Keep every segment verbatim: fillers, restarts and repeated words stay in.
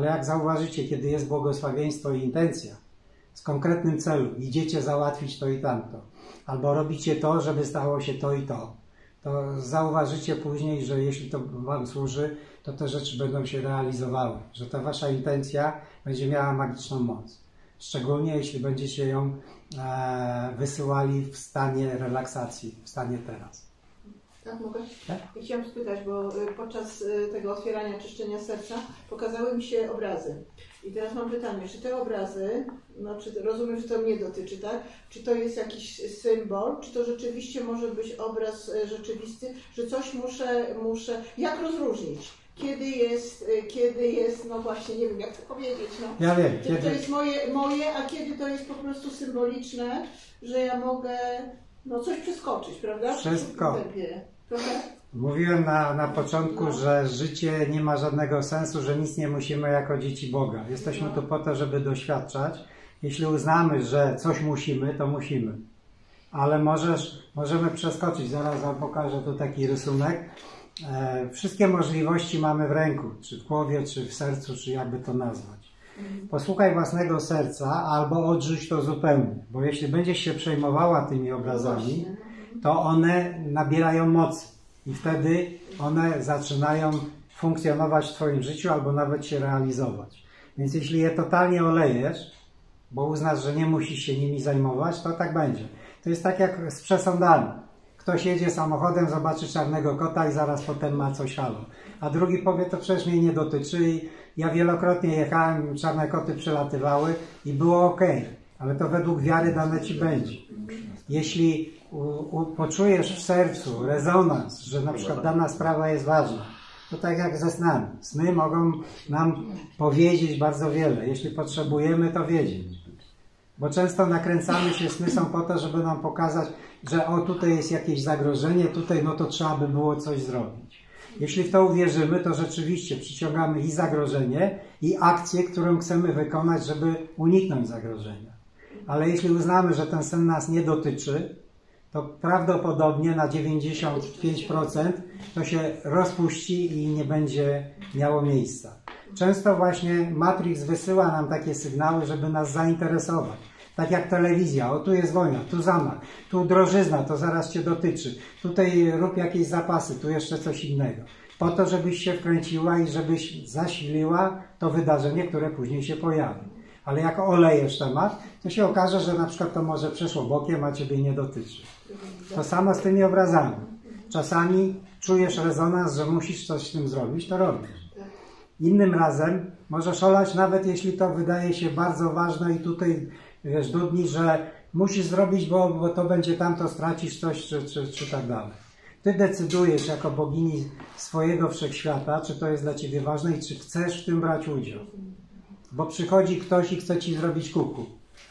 Ale jak zauważycie, kiedy jest błogosławieństwo i intencja, z konkretnym celem, idziecie załatwić to i tamto, albo robicie to, żeby stało się to i to, to zauważycie później, że jeśli to wam służy, to te rzeczy będą się realizowały, że ta wasza intencja będzie miała magiczną moc. Szczególnie jeśli będziecie ją e, wysyłali w stanie relaksacji, w stanie teraz. Tak, mogę? Tak? I chciałam spytać, bo podczas tego otwierania, czyszczenia serca pokazały mi się obrazy. I teraz mam pytanie, czy te obrazy, no, czy, rozumiem, że to mnie dotyczy, tak? Czy to jest jakiś symbol, czy to rzeczywiście może być obraz rzeczywisty, że coś muszę, muszę, jak rozróżnić? Kiedy jest, kiedy jest, no właśnie, nie wiem jak to powiedzieć, no. Ja wiem. Kiedy to jest moje, moje, a kiedy to jest po prostu symboliczne, że ja mogę, no, coś przeskoczyć, prawda? Wszystko. Mówiłem na, na początku, no. że życie nie ma żadnego sensu, że nic nie musimy jako dzieci Boga. Jesteśmy no. tu po to, żeby doświadczać. Jeśli uznamy, że coś musimy, to musimy. Ale możesz, możemy przeskoczyć. Zaraz wam pokażę tu taki rysunek. E, wszystkie możliwości mamy w ręku, czy w głowie, czy w sercu, czy jakby to nazwać. Posłuchaj własnego serca albo odrzuć to zupełnie, bo jeśli będziesz się przejmowała tymi obrazami, to one nabierają mocy i wtedy one zaczynają funkcjonować w twoim życiu albo nawet się realizować. Więc jeśli je totalnie olejesz, bo uznasz, że nie musisz się nimi zajmować, to tak będzie. To jest tak jak z przesądami. Ktoś jedzie samochodem, zobaczy czarnego kota i zaraz potem ma coś halo. A drugi powie, to przecież mnie nie dotyczy. Ja wielokrotnie jechałem, czarne koty przelatywały i było ok. Ale to według wiary dane ci będzie. Jeśli u, u, poczujesz w sercu rezonans, że na przykład dana sprawa jest ważna, to tak jak ze snami. Sny mogą nam powiedzieć bardzo wiele. Jeśli potrzebujemy, to wiedzieć. Bo często nakręcamy się, sny są po to, żeby nam pokazać, że o, tutaj jest jakieś zagrożenie, tutaj no to trzeba by było coś zrobić. Jeśli w to uwierzymy, to rzeczywiście przyciągamy i zagrożenie, i akcję, którą chcemy wykonać, żeby uniknąć zagrożenia. Ale jeśli uznamy, że ten sen nas nie dotyczy, to prawdopodobnie na dziewięćdziesiąt pięć procent to się rozpuści i nie będzie miało miejsca. Często właśnie Matrix wysyła nam takie sygnały, żeby nas zainteresować. Tak jak telewizja, o tu jest wojna, tu zamach, tu drożyzna, to zaraz cię dotyczy, tutaj rób jakieś zapasy, tu jeszcze coś innego. Po to, żebyś się wkręciła i żebyś zasiliła to wydarzenie, które później się pojawi. Ale jak olejesz temat, to się okaże, że na przykład to może przeszło bokiem, a ciebie nie dotyczy. To samo z tymi obrazami. Czasami czujesz rezonans, że musisz coś z tym zrobić, to robisz. Innym razem możesz olać, nawet jeśli to wydaje się bardzo ważne i tutaj wiesz, dudni, że musisz zrobić, bo, bo to będzie tamto, stracisz coś, czy, czy, czy tak dalej. Ty decydujesz jako bogini swojego wszechświata, czy to jest dla ciebie ważne i czy chcesz w tym brać udział. Bo przychodzi ktoś i chce ci zrobić kuku,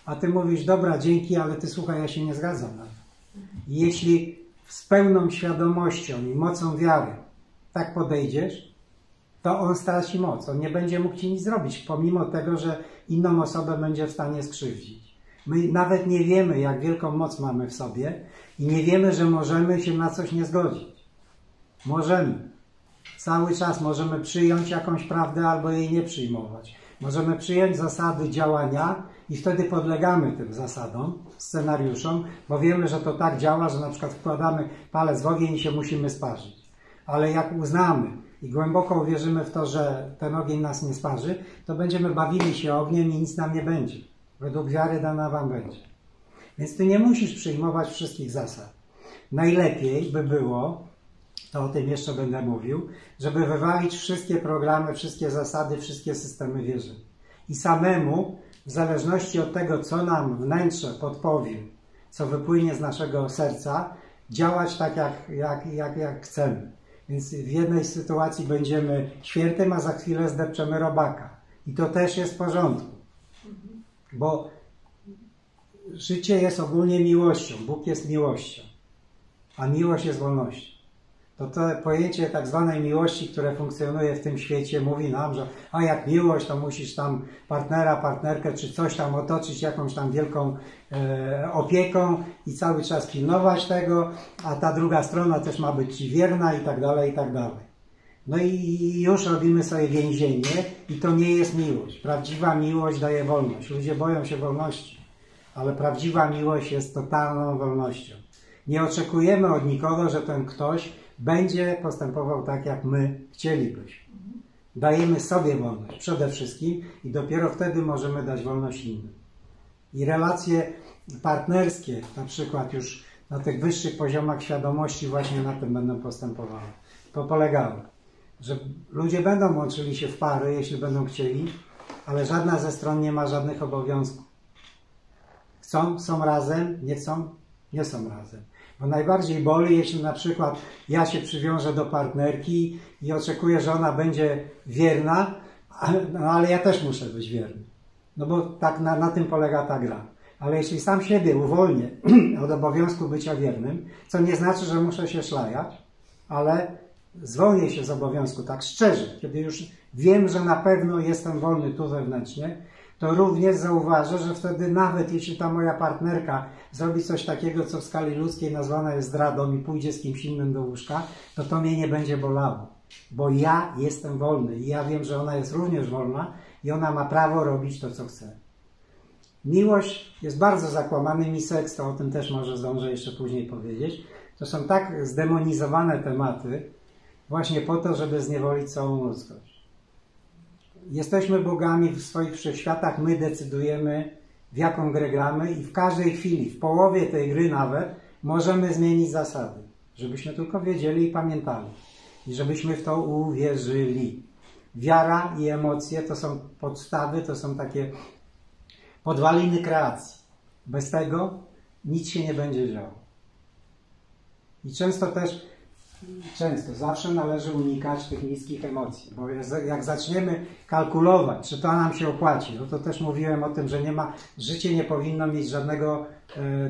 a ty mówisz, dobra, dzięki, ale ty słuchaj, ja się nie zgadzam na to. I jeśli z pełną świadomością i mocą wiary tak podejdziesz, to on straci moc, on nie będzie mógł ci nic zrobić, pomimo tego, że inną osobę będzie w stanie skrzywdzić. My nawet nie wiemy, jak wielką moc mamy w sobie i nie wiemy, że możemy się na coś nie zgodzić. Możemy. Cały czas możemy przyjąć jakąś prawdę albo jej nie przyjmować. Możemy przyjąć zasady działania i wtedy podlegamy tym zasadom, scenariuszom, bo wiemy, że to tak działa, że na przykład wkładamy palec w ogień i się musimy sparzyć. Ale jak uznamy, i głęboko uwierzymy w to, że ten ogień nas nie sparzy, to będziemy bawili się ogniem i nic nam nie będzie. Według wiary dana wam będzie. Więc ty nie musisz przyjmować wszystkich zasad. Najlepiej by było, to o tym jeszcze będę mówił, żeby wywalić wszystkie programy, wszystkie zasady, wszystkie systemy wierzeń. I samemu, w zależności od tego, co nam wnętrze podpowie, co wypłynie z naszego serca, działać tak, jak, jak, jak, jak chcemy. Więc w jednej sytuacji będziemy świętym, a za chwilę zdepczemy robaka. I to też jest w porządku. Bo życie jest ogólnie miłością. Bóg jest miłością. A miłość jest wolnością. To to pojęcie tak zwanej miłości, które funkcjonuje w tym świecie, mówi nam, że a jak miłość, to musisz tam partnera, partnerkę, czy coś tam otoczyć jakąś tam wielką e, opieką i cały czas pilnować tego, a ta druga strona też ma być ci wierna i tak dalej, i tak dalej. No i już robimy sobie więzienie i to nie jest miłość. Prawdziwa miłość daje wolność. Ludzie boją się wolności, ale prawdziwa miłość jest totalną wolnością. Nie oczekujemy od nikogo, że ten ktoś będzie postępował tak, jak my chcielibyśmy. Dajemy sobie wolność przede wszystkim i dopiero wtedy możemy dać wolność innym. I relacje partnerskie, na przykład już na tych wyższych poziomach świadomości, właśnie na tym będą postępowały, to polegało. Że ludzie będą łączyli się w pary, jeśli będą chcieli, ale żadna ze stron nie ma żadnych obowiązków. Chcą, są razem, nie chcą, nie są razem. Bo najbardziej boli, jeśli na przykład ja się przywiążę do partnerki i oczekuję, że ona będzie wierna, no ale ja też muszę być wierny. No bo tak na, na tym polega ta gra. Ale jeśli sam siebie uwolnię od obowiązku bycia wiernym, co nie znaczy, że muszę się szlajać, ale zwolnię się z obowiązku, tak szczerze, kiedy już wiem, że na pewno jestem wolny tu wewnętrznie, to również zauważę, że wtedy nawet jeśli ta moja partnerka zrobi coś takiego, co w skali ludzkiej nazwana jest zdradą i pójdzie z kimś innym do łóżka, to to mnie nie będzie bolało, bo ja jestem wolny i ja wiem, że ona jest również wolna i ona ma prawo robić to, co chce. Miłość jest bardzo zakłamana i seks, to o tym też może zdążę jeszcze później powiedzieć. To są tak zdemonizowane tematy właśnie po to, żeby zniewolić całą ludzkość. Jesteśmy bogami w swoich wszechświatach, my decydujemy, w jaką grę gramy i w każdej chwili, w połowie tej gry nawet, możemy zmienić zasady, żebyśmy tylko wiedzieli i pamiętali i żebyśmy w to uwierzyli. Wiara i emocje to są podstawy, to są takie podwaliny kreacji. Bez tego nic się nie będzie działo. I często też, często, zawsze należy unikać tych niskich emocji, bo jak zaczniemy kalkulować, czy to nam się opłaci, no to też mówiłem o tym, że nie ma, życie nie powinno mieć żadnego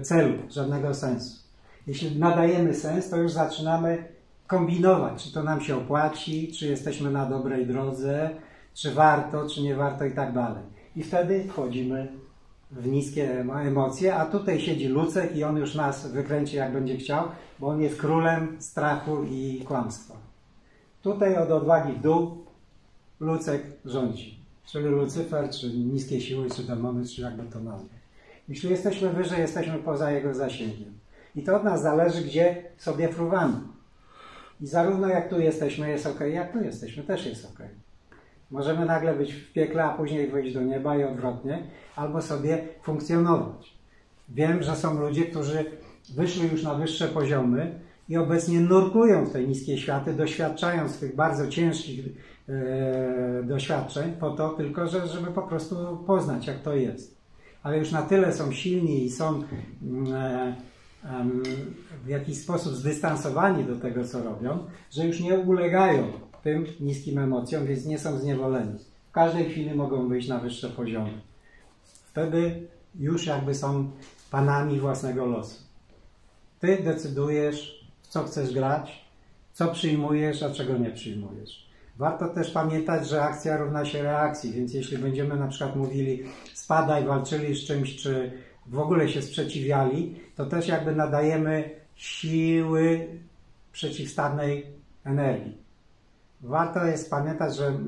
celu, żadnego sensu. Jeśli nadajemy sens, to już zaczynamy kombinować, czy to nam się opłaci, czy jesteśmy na dobrej drodze, czy warto, czy nie warto i tak dalej. I wtedy wchodzimy w niskie emocje, a tutaj siedzi Lucek i on już nas wykręci, jak będzie chciał, bo on jest królem strachu i kłamstwa. Tutaj od odwagi w dół Lucek rządzi, czyli Lucyfer, czy niskie siły, czy demony, czy jakby to nazwać. Jeśli jesteśmy wyżej, jesteśmy poza jego zasięgiem. I to od nas zależy, gdzie sobie fruwamy. I zarówno jak tu jesteśmy, jest ok, jak tu jesteśmy, też jest ok. Możemy nagle być w piekle, a później wejść do nieba i odwrotnie, albo sobie funkcjonować. Wiem, że są ludzie, którzy wyszli już na wyższe poziomy i obecnie nurkują w te niskie światy, doświadczając tych bardzo ciężkich e, doświadczeń po to tylko, że, żeby po prostu poznać, jak to jest. Ale już na tyle są silni i są e, e, w jakiś sposób zdystansowani do tego, co robią, że już nie ulegają tym niskim emocjom, więc nie są zniewoleni. W każdej chwili mogą wyjść na wyższe poziomy. Wtedy już jakby są panami własnego losu. Ty decydujesz, w co chcesz grać, co przyjmujesz, a czego nie przyjmujesz. Warto też pamiętać, że akcja równa się reakcji, więc jeśli będziemy na przykład mówili spadaj, walczyli z czymś, czy w ogóle się sprzeciwiali, to też jakby nadajemy siły przeciwstawnej energii. Warto jest pamiętać, że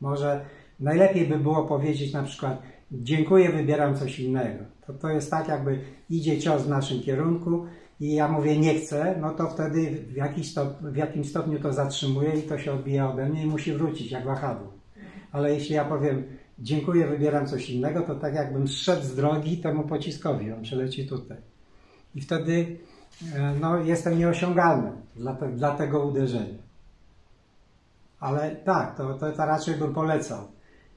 może najlepiej by było powiedzieć na przykład dziękuję, wybieram coś innego. To, to jest tak, jakby idzie cios w naszym kierunku i ja mówię nie chcę, no to wtedy w, jakiś stop, w jakimś stopniu to zatrzymuje i to się odbija ode mnie i musi wrócić jak wahadło. Ale jeśli ja powiem dziękuję, wybieram coś innego, to tak jakbym zszedł z drogi temu pociskowi, on przeleci tutaj. I wtedy no, jestem nieosiągalny dla, te, dla tego uderzenia. Ale tak, to, to, to raczej bym polecał.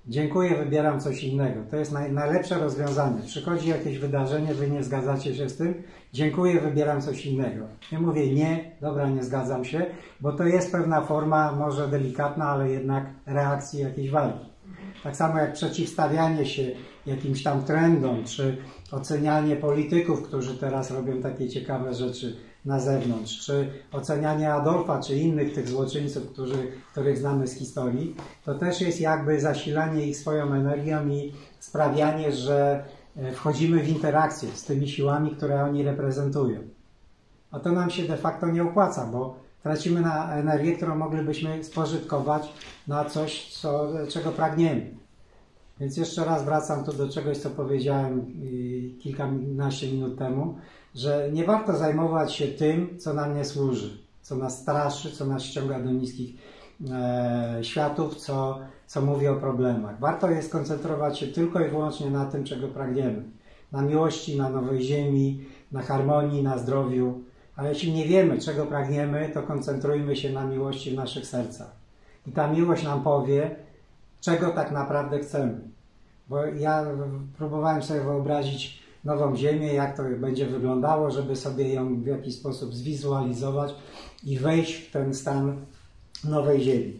Dziękuję, wybieram coś innego. To jest naj, najlepsze rozwiązanie. Przychodzi jakieś wydarzenie, wy nie zgadzacie się z tym. Dziękuję, wybieram coś innego. Ja mówię nie, dobra, nie zgadzam się, bo to jest pewna forma, może delikatna, ale jednak reakcji jakiejś walki. Tak samo jak przeciwstawianie się jakimś tam trendom, czy ocenianie polityków, którzy teraz robią takie ciekawe rzeczy na zewnątrz, czy ocenianie Adolfa, czy innych tych złoczyńców, którzy, których znamy z historii, to też jest jakby zasilanie ich swoją energią i sprawianie, że wchodzimy w interakcję z tymi siłami, które oni reprezentują. A to nam się de facto nie opłaca, bo tracimy na energię, którą moglibyśmy spożytkować na coś, co, czego pragniemy. Więc jeszcze raz wracam tu do czegoś, co powiedziałem kilkanaście minut temu, że nie warto zajmować się tym, co nam nie służy, co nas straszy, co nas ściąga do niskich e, światów, co, co mówi o problemach. Warto jest koncentrować się tylko i wyłącznie na tym, czego pragniemy. Na miłości, na nowej ziemi, na harmonii, na zdrowiu. Ale jeśli nie wiemy, czego pragniemy, to koncentrujmy się na miłości w naszych sercach. I ta miłość nam powie, czego tak naprawdę chcemy. Bo ja próbowałem sobie wyobrazić nową ziemię, jak to będzie wyglądało, żeby sobie ją w jakiś sposób zwizualizować i wejść w ten stan nowej ziemi.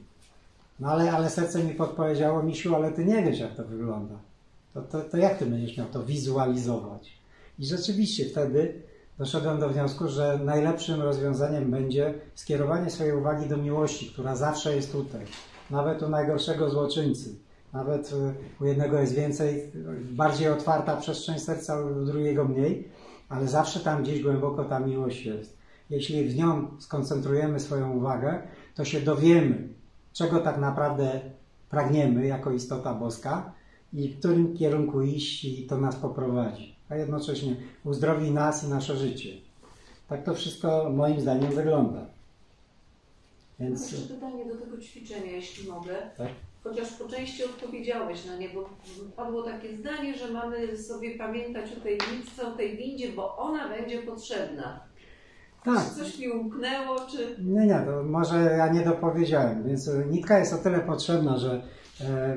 No ale, ale serce mi podpowiedziało, Misiu, ale ty nie wiesz, jak to wygląda. To, to, to jak ty będziesz miał to wizualizować? I rzeczywiście wtedy doszedłem do wniosku, że najlepszym rozwiązaniem będzie skierowanie swojej uwagi do miłości, która zawsze jest tutaj. Nawet u najgorszego złoczyńcy. Nawet u jednego jest więcej, bardziej otwarta przestrzeń serca, u drugiego mniej, ale zawsze tam gdzieś głęboko ta miłość jest. Jeśli w nią skoncentrujemy swoją uwagę, to się dowiemy, czego tak naprawdę pragniemy jako istota boska i w którym kierunku iść, i to nas poprowadzi, a jednocześnie uzdrowi nas i nasze życie. Tak to wszystko moim zdaniem wygląda. Więc... Jeszcze pytanie do tego ćwiczenia, jeśli mogę. Tak? Chociaż po części odpowiedziałeś na nie, bo padło takie zdanie, że mamy sobie pamiętać o tej nitce, o tej windzie, bo ona będzie potrzebna. Tak. Czy coś mi umknęło, czy... Nie, nie, to może ja nie dopowiedziałem. Więc nitka jest o tyle potrzebna, że e,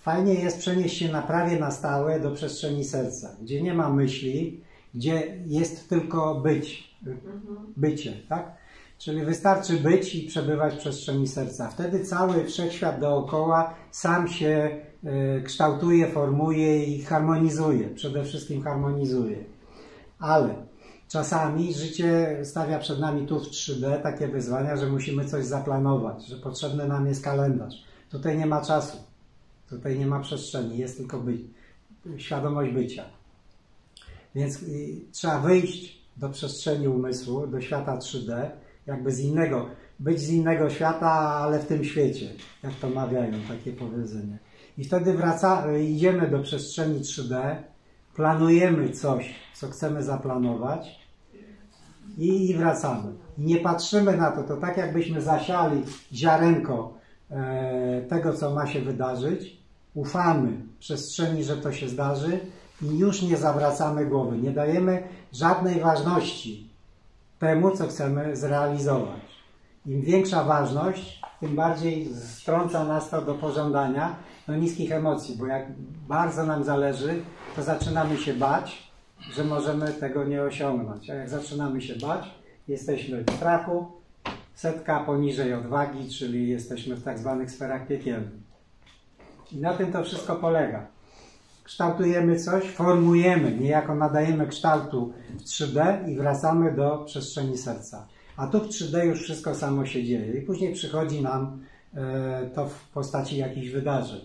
fajnie jest przenieść się na prawie na stałe do przestrzeni serca, gdzie nie ma myśli, gdzie jest tylko być, mhm. bycie, tak? Czyli wystarczy być i przebywać w przestrzeni serca. Wtedy cały wszechświat dookoła sam się y, kształtuje, formuje i harmonizuje. Przede wszystkim harmonizuje. Ale czasami życie stawia przed nami tu w trzy D takie wyzwania, że musimy coś zaplanować, że potrzebny nam jest kalendarz. Tutaj nie ma czasu, tutaj nie ma przestrzeni, jest tylko być, świadomość bycia. Więc y, trzeba wyjść do przestrzeni umysłu, do świata trzy D, jakby z innego, być z innego świata, ale w tym świecie, jak to mawiają, takie powiedzenie. I wtedy wraca, idziemy do przestrzeni trzy D, planujemy coś, co chcemy zaplanować i, i wracamy. I nie patrzymy na to, to tak jakbyśmy zasiali ziarenko e, tego, co ma się wydarzyć, ufamy przestrzeni, że to się zdarzy i już nie zawracamy głowy, nie dajemy żadnej ważności temu, co chcemy zrealizować. Im większa ważność, tym bardziej strąca nas to do pożądania, do niskich emocji, bo jak bardzo nam zależy, to zaczynamy się bać, że możemy tego nie osiągnąć. A jak zaczynamy się bać, jesteśmy w strachu, setka poniżej odwagi, czyli jesteśmy w tak zwanych sferach piekielnych. I na tym to wszystko polega. Kształtujemy coś, formujemy, niejako nadajemy kształtu w trzy D i wracamy do przestrzeni serca. A tu w trzy D już wszystko samo się dzieje i później przychodzi nam e, to w postaci jakichś wydarzeń.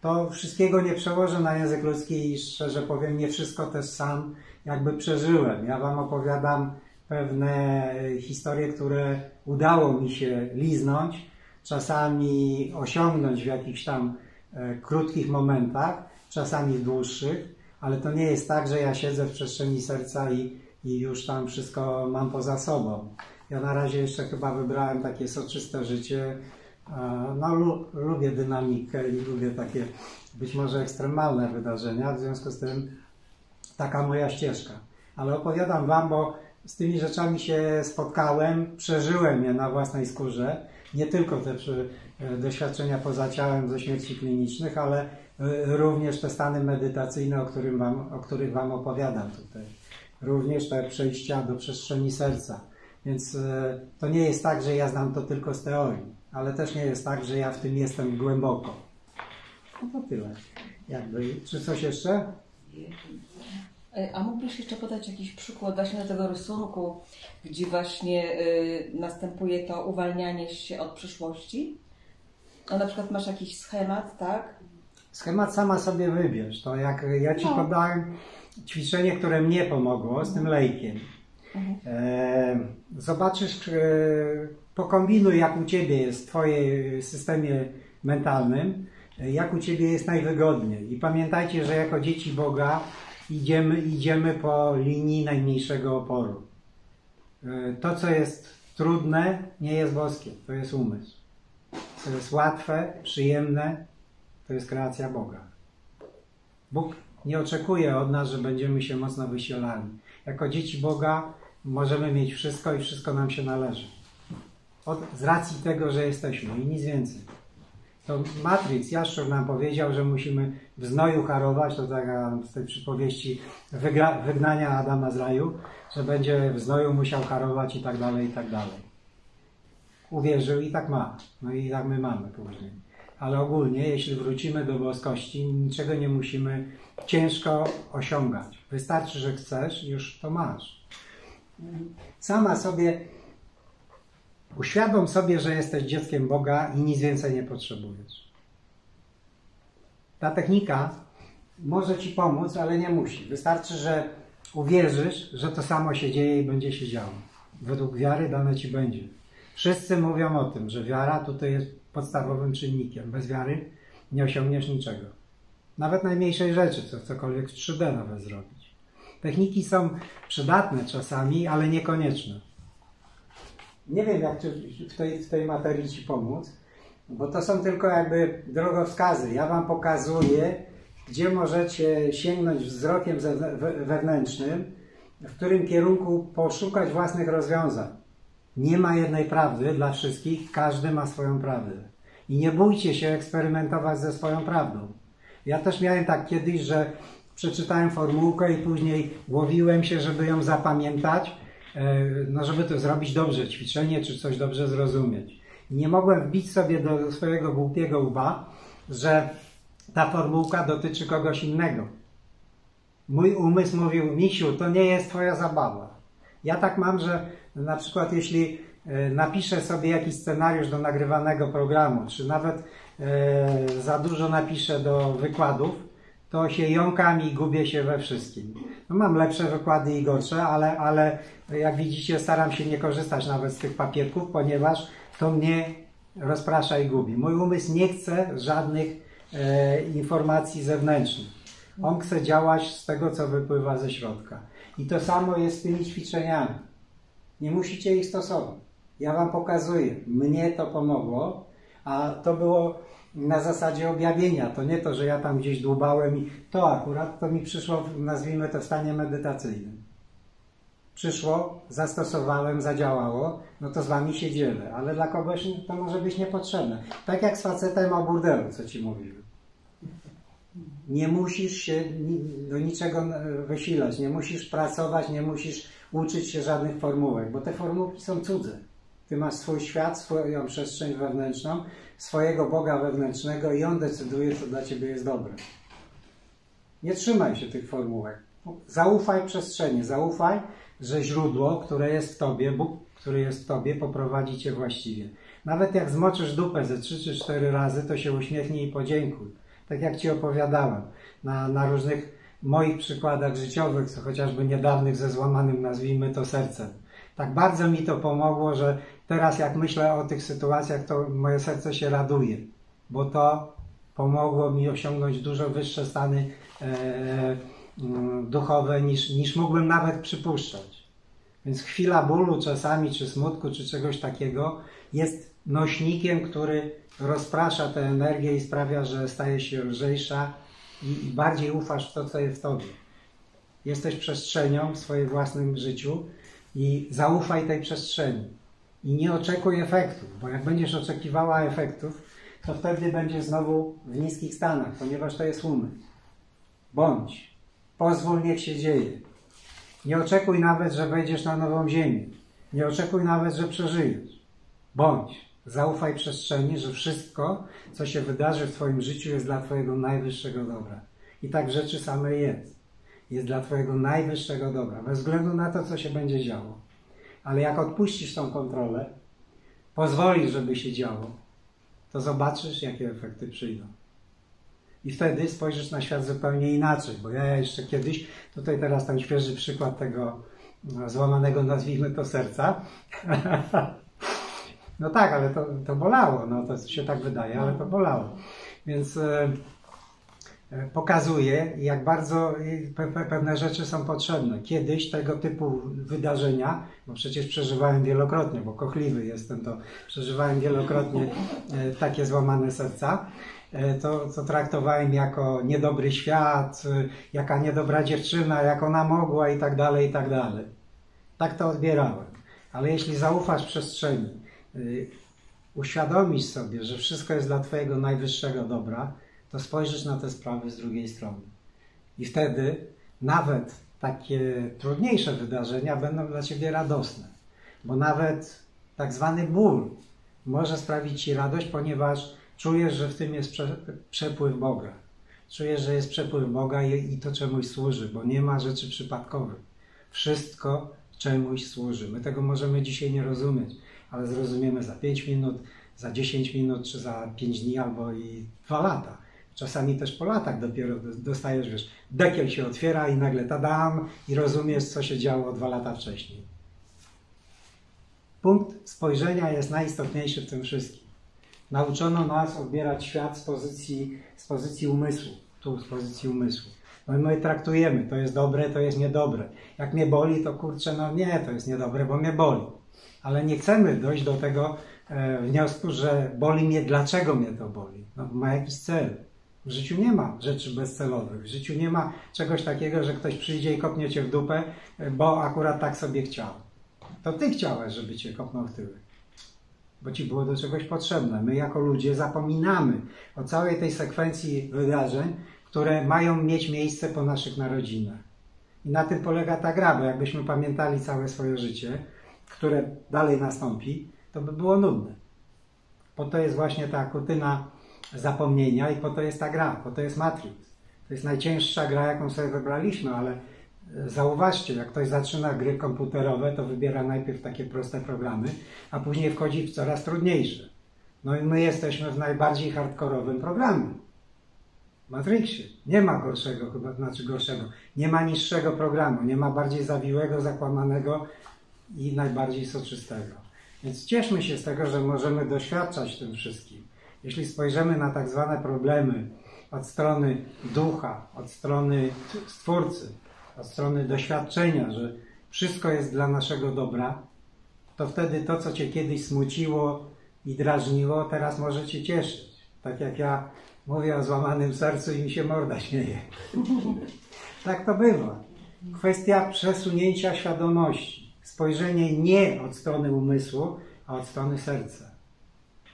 To wszystkiego nie przełożę na język ludzki i szczerze powiem, nie wszystko też sam jakby przeżyłem. Ja wam opowiadam pewne historie, które udało mi się liznąć, czasami osiągnąć w jakichś tam e, krótkich momentach, czasami dłuższych, ale to nie jest tak, że ja siedzę w przestrzeni serca i, i już tam wszystko mam poza sobą. Ja na razie jeszcze chyba wybrałem takie soczyste życie. No, lu, lubię dynamikę i lubię takie być może ekstremalne wydarzenia, w związku z tym taka moja ścieżka. Ale opowiadam wam, bo z tymi rzeczami się spotkałem, przeżyłem je na własnej skórze. Nie tylko te doświadczenia poza ciałem ze śmierci klinicznych, ale również te stany medytacyjne, o, którym wam, o których wam opowiadam tutaj. Również te przejścia do przestrzeni serca. Więc to nie jest tak, że ja znam to tylko z teorii, ale też nie jest tak, że ja w tym jestem głęboko. No to tyle. Jakby. Czy coś jeszcze? A mógłbyś jeszcze podać jakiś przykład właśnie do tego rysunku, gdzie właśnie y, następuje to uwalnianie się od przyszłości? A na przykład masz jakiś schemat, tak? Schemat sama sobie wybierz. To jak ja ci no. podałem ćwiczenie, które mnie pomogło z tym lejkiem. Mhm. E, zobaczysz, e, pokombinuj, jak u Ciebie jest w Twoim systemie mentalnym, jak u Ciebie jest najwygodniej. I pamiętajcie, że jako dzieci Boga idziemy, idziemy po linii najmniejszego oporu. E, to, co jest trudne, nie jest boskie, to jest umysł. To jest łatwe, przyjemne, to jest kreacja Boga. Bóg nie oczekuje od nas, że będziemy się mocno wysilali. Jako dzieci Boga możemy mieć wszystko i wszystko nam się należy. Od, z racji tego, że jesteśmy i nic więcej. To Matrix, Jaszczur nam powiedział, że musimy w znoju harować, to taka z tej przypowieści wygra, wygnania Adama z raju, że będzie w znoju musiał harować i tak dalej, i tak dalej. Uwierzył i tak ma. No i tak my mamy później. Ale ogólnie, jeśli wrócimy do boskości, niczego nie musimy ciężko osiągać. Wystarczy, że chcesz, już to masz. Sama sobie, uświadom sobie, że jesteś dzieckiem Boga i nic więcej nie potrzebujesz. Ta technika może Ci pomóc, ale nie musi. Wystarczy, że uwierzysz, że to samo się dzieje i będzie się działo. Według wiary dane Ci będzie. Wszyscy mówią o tym, że wiara tutaj jest podstawowym czynnikiem. Bez wiary nie osiągniesz niczego. Nawet najmniejszej rzeczy, co cokolwiek w trzy D nawet zrobić. Techniki są przydatne czasami, ale niekonieczne. Nie wiem, jak w tej, w tej materii Ci pomóc, bo to są tylko jakby drogowskazy. Ja Wam pokazuję, gdzie możecie sięgnąć wzrokiem wewnętrznym, w którym kierunku poszukać własnych rozwiązań. Nie ma jednej prawdy dla wszystkich, każdy ma swoją prawdę. I nie bójcie się eksperymentować ze swoją prawdą. Ja też miałem tak kiedyś, że przeczytałem formułkę i później łowiłem się, żeby ją zapamiętać, no żeby to zrobić dobrze, ćwiczenie czy coś dobrze zrozumieć. I nie mogłem wbić sobie do swojego głupiego łba, że ta formułka dotyczy kogoś innego. Mój umysł mówił: Misiu, to nie jest twoja zabawa. Ja tak mam, że na przykład jeśli napiszę sobie jakiś scenariusz do nagrywanego programu, czy nawet za dużo napiszę do wykładów, to się jąkam i gubię się we wszystkim. No, mam lepsze wykłady i gorsze, ale, ale jak widzicie, staram się nie korzystać nawet z tych papierków, ponieważ to mnie rozprasza i gubi. Mój umysł nie chce żadnych e, informacji zewnętrznych. On chce działać z tego, co wypływa ze środka. I to samo jest z tymi ćwiczeniami. Nie musicie ich stosować. Ja Wam pokazuję. Mnie to pomogło, a to było na zasadzie objawienia. To nie to, że ja tam gdzieś dłubałem i to akurat, to mi przyszło, nazwijmy to, w stanie medytacyjnym. Przyszło, zastosowałem, zadziałało, no to z Wami się dzielę. Ale dla kogoś to może być niepotrzebne. Tak jak z facetem o burdelu, co Ci mówiłem. Nie musisz się do niczego wysilać, nie musisz pracować, nie musisz uczyć się żadnych formułek, bo te formułki są cudze. Ty masz swój świat, swoją przestrzeń wewnętrzną, swojego Boga wewnętrznego i On decyduje, co dla Ciebie jest dobre. Nie trzymaj się tych formułek. Zaufaj przestrzeni, zaufaj, że źródło, które jest w Tobie, Bóg, który jest w Tobie, poprowadzi Cię właściwie. Nawet jak zmoczysz dupę ze trzy czy cztery razy, to się uśmiechnij i podziękuj. Tak jak Ci opowiadałem na, na różnych moich przykładach życiowych, co chociażby niedawnych ze złamanym, nazwijmy to, sercem. Tak bardzo mi to pomogło, że teraz jak myślę o tych sytuacjach, to moje serce się raduje, bo to pomogło mi osiągnąć dużo wyższe stany e, e, duchowe niż, niż mógłbym nawet przypuszczać. Więc chwila bólu czasami, czy smutku, czy czegoś takiego jest nośnikiem, który rozprasza tę energię i sprawia, że staje się lżejsza i bardziej ufasz w to, co jest w Tobie. Jesteś przestrzenią w swoim własnym życiu i zaufaj tej przestrzeni. I nie oczekuj efektów, bo jak będziesz oczekiwała efektów, to wtedy będziesz znowu w niskich stanach, ponieważ to jest umysł. Bądź. Pozwól, niech się dzieje. Nie oczekuj nawet, że wejdziesz na nową ziemię. Nie oczekuj nawet, że przeżyjesz. Bądź. Zaufaj przestrzeni, że wszystko, co się wydarzy w Twoim życiu, jest dla Twojego najwyższego dobra. I tak w rzeczy samej jest. Jest dla Twojego najwyższego dobra, bez względu na to, co się będzie działo. Ale jak odpuścisz tą kontrolę, pozwolisz, żeby się działo, to zobaczysz, jakie efekty przyjdą. I wtedy spojrzysz na świat zupełnie inaczej, bo ja jeszcze kiedyś, tutaj teraz ten świeży przykład tego złamanego, nazwijmy to, serca. No tak, ale to, to bolało, no to się tak wydaje, ale to bolało. Więc yy, pokazuje, jak bardzo pe pewne rzeczy są potrzebne. Kiedyś tego typu wydarzenia, bo przecież przeżywałem wielokrotnie, bo kochliwy jestem, to przeżywałem wielokrotnie yy, takie złamane serca. To, to traktowałem jako niedobry świat, jaka niedobra dziewczyna, jak ona mogła i tak dalej, i tak dalej. Tak to odbierałem. Ale jeśli zaufasz przestrzeni, yy, uświadomisz sobie, że wszystko jest dla twojego najwyższego dobra, to spojrzysz na te sprawy z drugiej strony. I wtedy nawet takie trudniejsze wydarzenia będą dla ciebie radosne. Bo nawet tak zwany ból może sprawić ci radość, ponieważ czujesz, że w tym jest prze, przepływ Boga. Czujesz, że jest przepływ Boga i, i to czemuś służy, bo nie ma rzeczy przypadkowych. Wszystko czemuś służy. My tego możemy dzisiaj nie rozumieć, ale zrozumiemy za pięć minut, za dziesięć minut, czy za pięć dni, albo i dwa lata. Czasami też po latach dopiero dostajesz, wiesz, dekiel się otwiera i nagle tadam i rozumiesz, co się działo dwa lata wcześniej. Punkt spojrzenia jest najistotniejszy w tym wszystkim. Nauczono nas odbierać świat z pozycji, z pozycji umysłu. Tu z pozycji umysłu. No i my traktujemy, to jest dobre, to jest niedobre. Jak mnie boli, to kurczę, no nie, to jest niedobre, bo mnie boli. Ale nie chcemy dojść do tego e, wniosku, że boli mnie, dlaczego mnie to boli. No ma jakiś cel. W życiu nie ma rzeczy bezcelowych. W życiu nie ma czegoś takiego, że ktoś przyjdzie i kopnie cię w dupę, bo akurat tak sobie chciał. To ty chciałeś, żeby cię kopnął w tyły. Bo ci było do czegoś potrzebne. My jako ludzie zapominamy o całej tej sekwencji wydarzeń, które mają mieć miejsce po naszych narodzinach. I na tym polega ta gra, bo jakbyśmy pamiętali całe swoje życie, które dalej nastąpi, to by było nudne. Po to jest właśnie ta kurtyna zapomnienia i po to jest ta gra, po to jest Matrix. To jest najcięższa gra, jaką sobie wybraliśmy, ale zauważcie, jak ktoś zaczyna gry komputerowe, to wybiera najpierw takie proste programy, a później wchodzi w coraz trudniejsze. No i my jesteśmy w najbardziej hardkorowym programie. Matrixie. Nie ma gorszego, chyba, znaczy gorszego, nie ma niższego programu, nie ma bardziej zawiłego, zakłamanego i najbardziej soczystego. Więc cieszmy się z tego, że możemy doświadczać tym wszystkim. Jeśli spojrzymy na tak zwane problemy od strony ducha, od strony stwórcy, od strony doświadczenia, że wszystko jest dla naszego dobra, to wtedy to, co cię kiedyś smuciło i drażniło, teraz może cię cieszyć. Tak jak ja mówię o złamanym sercu i mi się morda śmieje. Tak to bywa. Kwestia przesunięcia świadomości. Spojrzenie nie od strony umysłu, a od strony serca.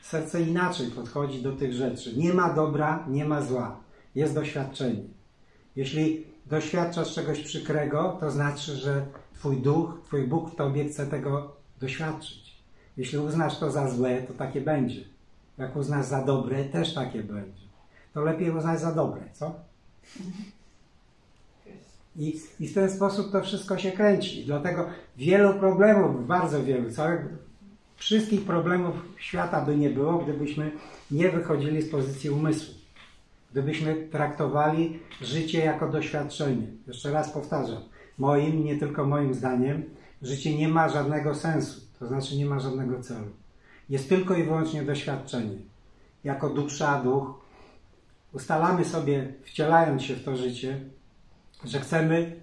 Serce inaczej podchodzi do tych rzeczy. Nie ma dobra, nie ma zła. Jest doświadczenie. Jeśli doświadczasz czegoś przykrego, to znaczy, że twój duch, twój Bóg w tobie chce tego doświadczyć. Jeśli uznasz to za złe, to takie będzie. Jak uznasz za dobre, też takie będzie. To lepiej uznać za dobre, co? I, i w ten sposób to wszystko się kręci. Dlatego wielu problemów, bardzo wielu, całych, wszystkich problemów świata by nie było, gdybyśmy nie wychodzili z pozycji umysłu. Gdybyśmy traktowali życie jako doświadczenie. Jeszcze raz powtarzam, moim, nie tylko moim zdaniem, życie nie ma żadnego sensu, to znaczy nie ma żadnego celu. Jest tylko i wyłącznie doświadczenie. Jako dusza, duch ustalamy sobie, wcielając się w to życie, że chcemy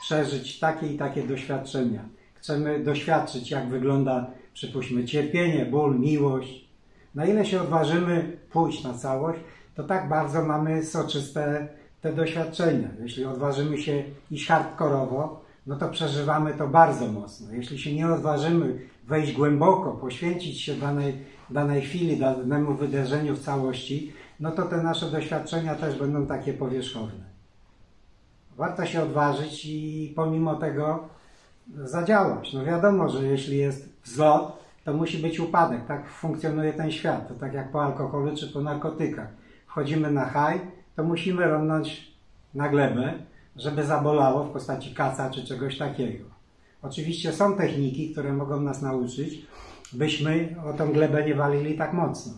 przeżyć takie i takie doświadczenia. Chcemy doświadczyć, jak wygląda, przypuśćmy, cierpienie, ból, miłość. Na ile się odważymy pójść na całość, to tak bardzo mamy soczyste te doświadczenia. Jeśli odważymy się iść hardkorowo, no to przeżywamy to bardzo mocno. Jeśli się nie odważymy wejść głęboko, poświęcić się danej, danej chwili, danemu wydarzeniu w całości, no to te nasze doświadczenia też będą takie powierzchowne. Warto się odważyć i pomimo tego zadziałać. No wiadomo, że jeśli jest wzlot, to musi być upadek. Tak funkcjonuje ten świat. To tak jak po alkoholu czy po narkotykach. Wchodzimy na haj, to musimy rąbnąć na glebę, żeby zabolało w postaci kaca czy czegoś takiego. Oczywiście są techniki, które mogą nas nauczyć, byśmy o tą glebę nie walili tak mocno.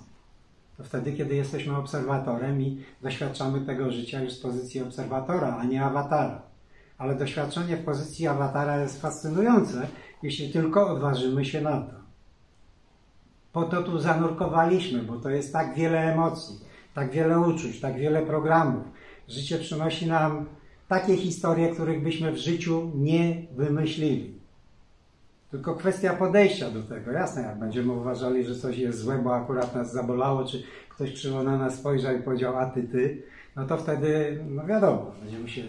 To wtedy, kiedy jesteśmy obserwatorem i doświadczamy tego życia już z pozycji obserwatora, a nie awatara. ale doświadczenie w pozycji awatara jest fascynujące, jeśli tylko odważymy się na to. Po to tu zanurkowaliśmy, bo to jest tak wiele emocji, tak wiele uczuć, tak wiele programów. Życie przynosi nam takie historie, których byśmy w życiu nie wymyślili. Tylko kwestia podejścia do tego. Jasne, jak będziemy uważali, że coś jest złe, bo akurat nas zabolało, czy ktoś krzywo na nas spojrzał i powiedział, a ty, ty, no to wtedy, no wiadomo, będziemy się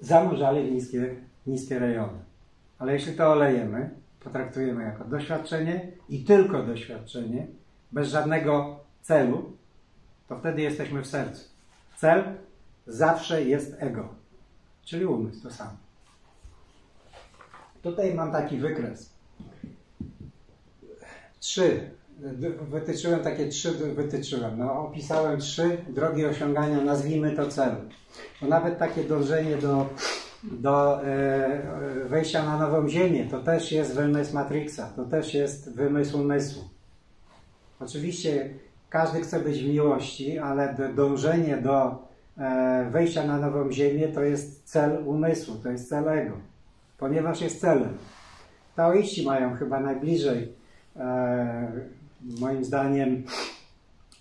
zanurzali w niskie, niskie rejony. Ale jeśli to olejemy, potraktujemy jako doświadczenie i tylko doświadczenie, bez żadnego celu, to wtedy jesteśmy w sercu. Cel zawsze jest ego, czyli umysł, to samo. Tutaj mam taki wykres. Trzy. Wytyczyłem takie trzy, wytyczyłem. No, opisałem trzy drogi osiągania, nazwijmy to celu. Bo nawet takie dążenie do, do e, wejścia na nową ziemię, to też jest wymysł Matrixa, to też jest wymysł umysłu. Oczywiście każdy chce być w miłości, ale dążenie do e, wejścia na nową ziemię to jest cel umysłu, to jest cel ego, ponieważ jest celem. Taoiści mają chyba najbliżej, e, moim zdaniem,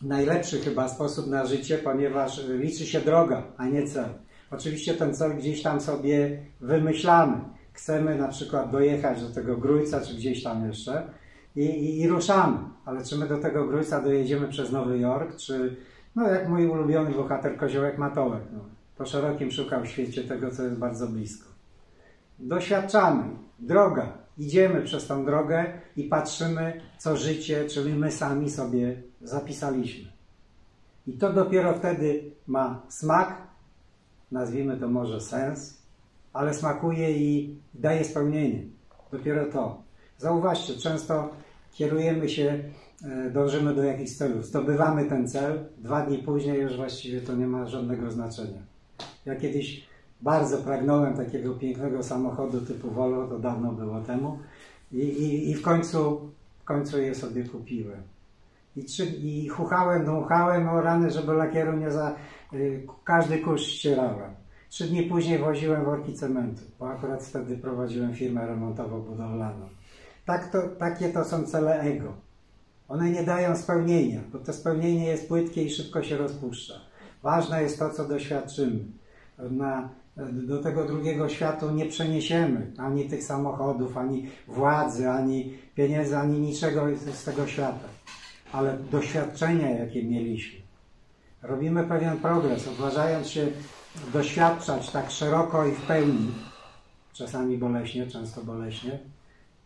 najlepszy chyba sposób na życie, ponieważ liczy się droga, a nie cel. Oczywiście ten cel gdzieś tam sobie wymyślamy. Chcemy na przykład dojechać do tego Grójca, czy gdzieś tam jeszcze, I, i, i ruszamy, ale czy my do tego Grójca dojedziemy przez Nowy Jork, czy, no jak mój ulubiony bohater Koziołek Matołek, no, po szerokim szukał w świecie tego, co jest bardzo blisko. Doświadczamy, droga, idziemy przez tą drogę i patrzymy, co życie, czyli my sami sobie zapisaliśmy. I to dopiero wtedy ma smak, nazwijmy to może sens, ale smakuje i daje spełnienie. Dopiero to. Zauważcie, często kierujemy się, dążymy do jakichś celów, zdobywamy ten cel, dwa dni później już właściwie to nie ma żadnego znaczenia. Ja kiedyś bardzo pragnąłem takiego pięknego samochodu typu Volvo, to dawno było temu, i, i, i w, końcu, w końcu je sobie kupiłem. I, czy, i chuchałem, dmuchałem o rany, żeby lakieru nie za... każdy kurz ścierałem. Trzy dni później woziłem worki cementu, bo akurat wtedy prowadziłem firmę remontowo-budowlaną. Tak to, takie to są cele ego. One nie dają spełnienia, bo to spełnienie jest płytkie i szybko się rozpuszcza. Ważne jest to, co doświadczymy. Na, do tego drugiego światu nie przeniesiemy ani tych samochodów, ani władzy, ani pieniędzy, ani niczego z tego świata. Ale doświadczenia, jakie mieliśmy. Robimy pewien progres, odważając się doświadczać tak szeroko i w pełni. Czasami boleśnie, często boleśnie.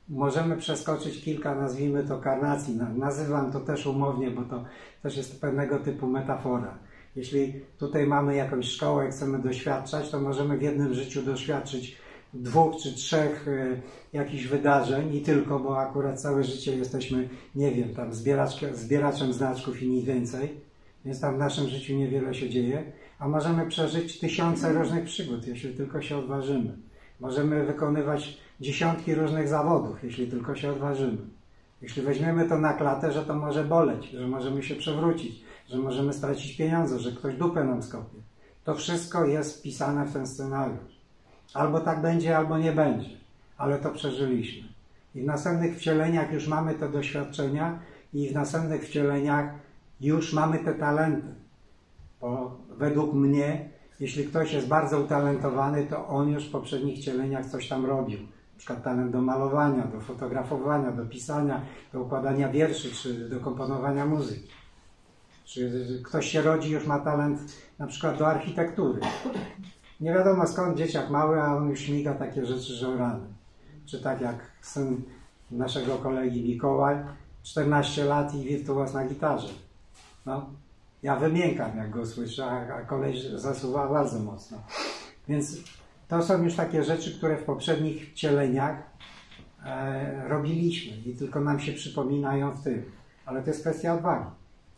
Możemy przeskoczyć kilka, nazwijmy to, karnacji. Nazywam to też umownie, bo to też jest pewnego typu metafora. Jeśli tutaj mamy jakąś szkołę i chcemy doświadczać, to możemy w jednym życiu doświadczyć dwóch czy trzech y, jakichś wydarzeń i tylko, bo akurat całe życie jesteśmy, nie wiem, tam zbieraczem znaczków i nic więcej, więc tam w naszym życiu niewiele się dzieje, a możemy przeżyć tysiące różnych przygód, jeśli tylko się odważymy. Możemy wykonywać dziesiątki różnych zawodów, jeśli tylko się odważymy. Jeśli weźmiemy to na klatę, że to może boleć, że możemy się przewrócić, że możemy stracić pieniądze, że ktoś dupę nam skopie. To wszystko jest wpisane w ten scenariusz. Albo tak będzie, albo nie będzie. Ale to przeżyliśmy. I w następnych wcieleniach już mamy te doświadczenia i w następnych wcieleniach już mamy te talenty. Bo według mnie, jeśli ktoś jest bardzo utalentowany, to on już w poprzednich wcieleniach coś tam robił. Na przykład talent do malowania, do fotografowania, do pisania, do układania wierszy, czy do komponowania muzyki. Czy ktoś się rodzi, już ma talent na przykład do architektury. Nie wiadomo skąd dzieciak mały, a on już śmiga takie rzeczy, że rany. Czy tak jak syn naszego kolegi Mikołaj, czternaście lat i wirtuoz na gitarze. No, ja wymiękam, jak go słyszę, a koleś zasuwa bardzo mocno. Więc to są już takie rzeczy, które w poprzednich wcieleniach e, robiliśmy i tylko nam się przypominają w tym. Ale to jest kwestia odwagi.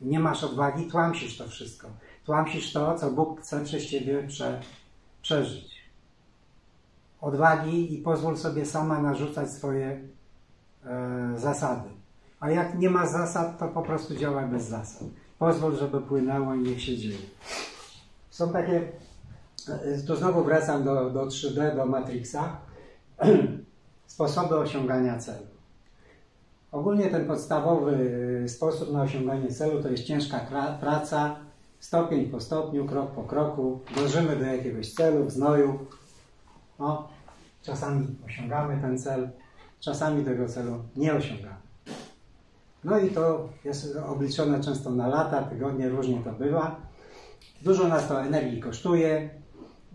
Nie masz odwagi, tłamsisz to wszystko. Tłamsisz to, co Bóg chce przez ciebie prze, przeżyć. Odwagi i pozwól sobie sama narzucać swoje e, zasady. A jak nie ma zasad, to po prostu działaj bez zasad. Pozwól, żeby płynęło i niech się dzieje. Są takie Tu znowu wracam do, do trzy D, do Matrixa. Sposoby osiągania celu. Ogólnie ten podstawowy sposób na osiąganie celu to jest ciężka praca, stopień po stopniu, krok po kroku. Dążymy do jakiegoś celu w znoju. No, czasami osiągamy ten cel, czasami tego celu nie osiągamy. No i to jest obliczone często na lata, tygodnie, różnie to bywa. Dużo nas to energii kosztuje,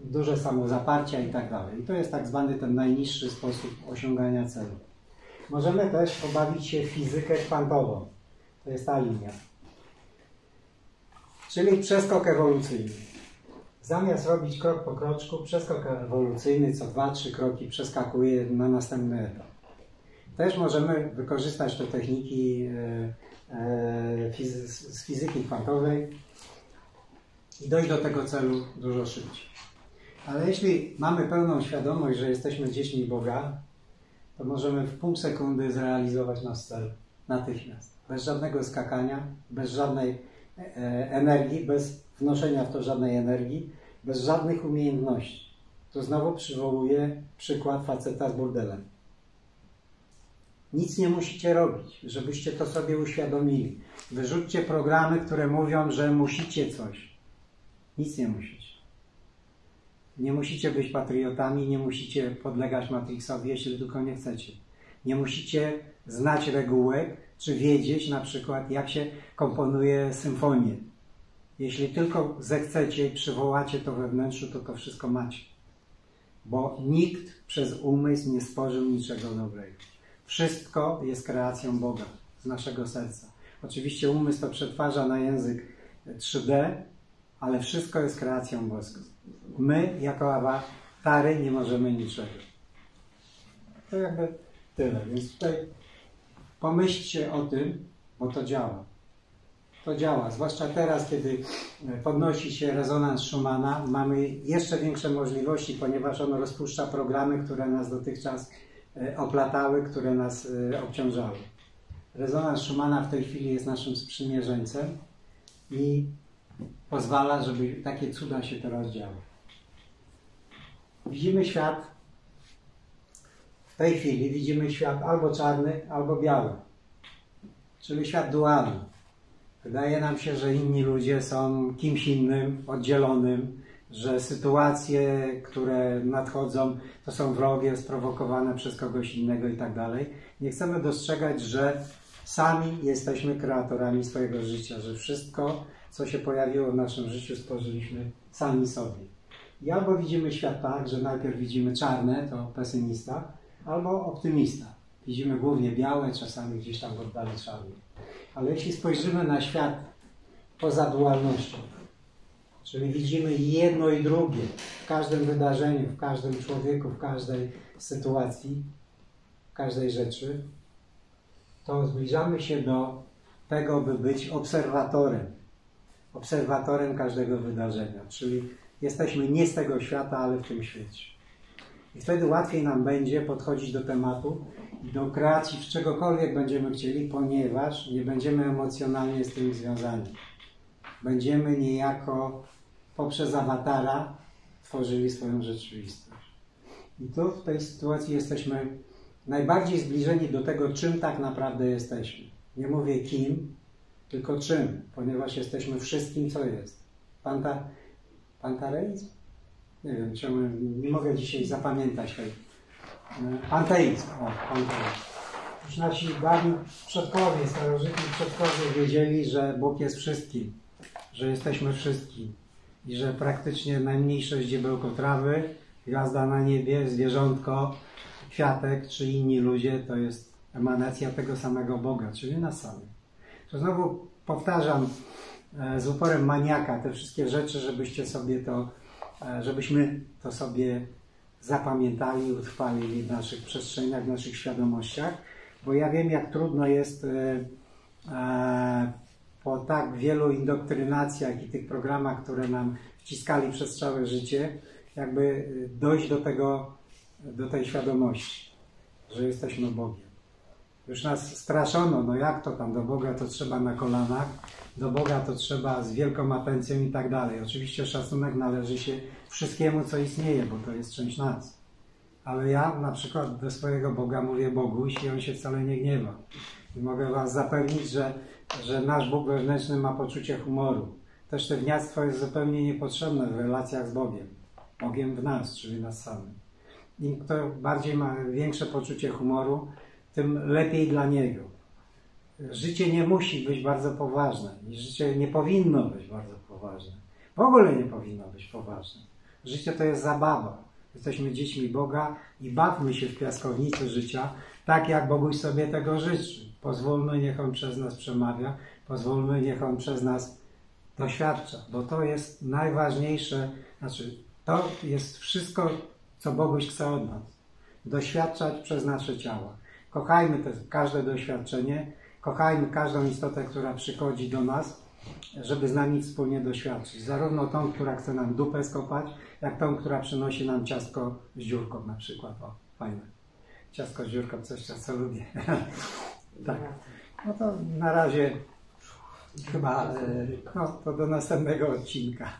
duże samozaparcia i tak dalej. I to jest tak zwany ten najniższy sposób osiągania celu. Możemy też obawić się fizykę kwantową. To jest ta linia. Czyli przeskok ewolucyjny. Zamiast robić krok po kroczku, przeskok ewolucyjny co dwa trzy kroki przeskakuje na następny etap. Też możemy wykorzystać te techniki z fizyki kwantowej i dojść do tego celu dużo szybciej. Ale jeśli mamy pełną świadomość, że jesteśmy dziećmi Boga, to możemy w pół sekundy zrealizować nasz cel natychmiast. Bez żadnego skakania, bez żadnej energii, bez wnoszenia w to żadnej energii, bez żadnych umiejętności. To znowu przywołuje przykład faceta z burdelem. Nic nie musicie robić, żebyście to sobie uświadomili. Wyrzućcie programy, które mówią, że musicie coś. Nic nie musicie. Nie musicie być patriotami, nie musicie podlegać Matrixowi, jeśli tylko nie chcecie. Nie musicie znać regułek, czy wiedzieć na przykład, jak się komponuje symfonię. Jeśli tylko zechcecie i przywołacie to we wnętrzu, to to wszystko macie. Bo nikt przez umysł nie stworzył niczego dobrego. Wszystko jest kreacją Boga z naszego serca. Oczywiście umysł to przetwarza na język trzy D, ale wszystko jest kreacją boską. My, jako awatary, nie możemy niczego. To jakby tyle. Więc tutaj pomyślcie o tym, bo to działa. To działa. Zwłaszcza teraz, kiedy podnosi się rezonans Schumana, mamy jeszcze większe możliwości, ponieważ on rozpuszcza programy, które nas dotychczas oplatały, które nas obciążały. Rezonans Schumana w tej chwili jest naszym sprzymierzeńcem i pozwala, żeby takie cuda się teraz działy. Widzimy świat, w tej chwili widzimy świat albo czarny, albo biały. Czyli świat dualny. Wydaje nam się, że inni ludzie są kimś innym, oddzielonym, że sytuacje, które nadchodzą, to są wrogie, sprowokowane przez kogoś innego i tak dalej. Nie chcemy dostrzegać, że sami jesteśmy kreatorami swojego życia, że wszystko, co się pojawiło w naszym życiu, stworzyliśmy sami sobie. I albo widzimy świat tak, że najpierw widzimy czarne, to pesymista, albo optymista. Widzimy głównie białe, czasami gdzieś tam w oddali czarne. Ale jeśli spojrzymy na świat poza dualnością, czyli widzimy jedno i drugie w każdym wydarzeniu, w każdym człowieku, w każdej sytuacji, w każdej rzeczy, to zbliżamy się do tego, by być obserwatorem. Obserwatorem każdego wydarzenia, czyli jesteśmy nie z tego świata, ale w tym świecie. I wtedy łatwiej nam będzie podchodzić do tematu i do kreacji w czegokolwiek będziemy chcieli, ponieważ nie będziemy emocjonalnie z tym związani. Będziemy niejako poprzez awatara tworzyli swoją rzeczywistość. I tu w tej sytuacji jesteśmy najbardziej zbliżeni do tego, czym tak naprawdę jesteśmy. Nie mówię kim, tylko czym, ponieważ jesteśmy wszystkim, co jest. Panta, pantareizm? Nie wiem, czemu nie mogę dzisiaj zapamiętać tej. Panteizm. O, panteizm. Już nasi dawni przodkowie, starożytni przodkowie wiedzieli, że Bóg jest wszystkim, że jesteśmy wszystkim i że praktycznie najmniejsze ździebełko trawy, gwiazda na niebie, zwierzątko, kwiatek czy inni ludzie to jest emanacja tego samego Boga, czyli nas samych. To znowu powtarzam z uporem maniaka te wszystkie rzeczy, żebyście sobie to, żebyśmy to sobie zapamiętali, utrwalili w naszych przestrzeniach, w naszych świadomościach, bo ja wiem, jak trudno jest po tak wielu indoktrynacjach i tych programach, które nam wciskali przez całe życie, jakby dojść do tego, do tej świadomości, że jesteśmy Bogiem. Już nas straszono, no jak to tam, do Boga to trzeba na kolanach, do Boga to trzeba z wielką atencją i tak dalej. Oczywiście szacunek należy się wszystkiemu, co istnieje, bo to jest część nas. Ale ja na przykład do swojego Boga mówię Boguś i On się wcale nie gniewa. I mogę was zapewnić, że, że nasz Bóg wewnętrzny ma poczucie humoru. Też to gniactwo jest zupełnie niepotrzebne w relacjach z Bogiem. Bogiem w nas, czyli nas samym. Im kto bardziej ma większe poczucie humoru, tym lepiej dla niego. Życie nie musi być bardzo poważne. I życie nie powinno być bardzo poważne. W ogóle nie powinno być poważne. Życie to jest zabawa. Jesteśmy dziećmi Boga i bawmy się w piaskownicy życia, tak jak Boguś sobie tego życzy. Pozwólmy, niech On przez nas przemawia, pozwólmy, niech On przez nas doświadcza, bo to jest najważniejsze, znaczy to jest wszystko, co Boguś chce od nas. Doświadczać przez nasze ciała. Kochajmy te, każde doświadczenie, kochajmy każdą istotę, która przychodzi do nas, żeby z nami wspólnie doświadczyć. Zarówno tą, która chce nam dupę skopać, jak tą, która przynosi nam ciastko z dziurką na przykład. O, fajne. Ciastko z dziurką, coś, co lubię. Tak. No to na razie chyba no, to do następnego odcinka.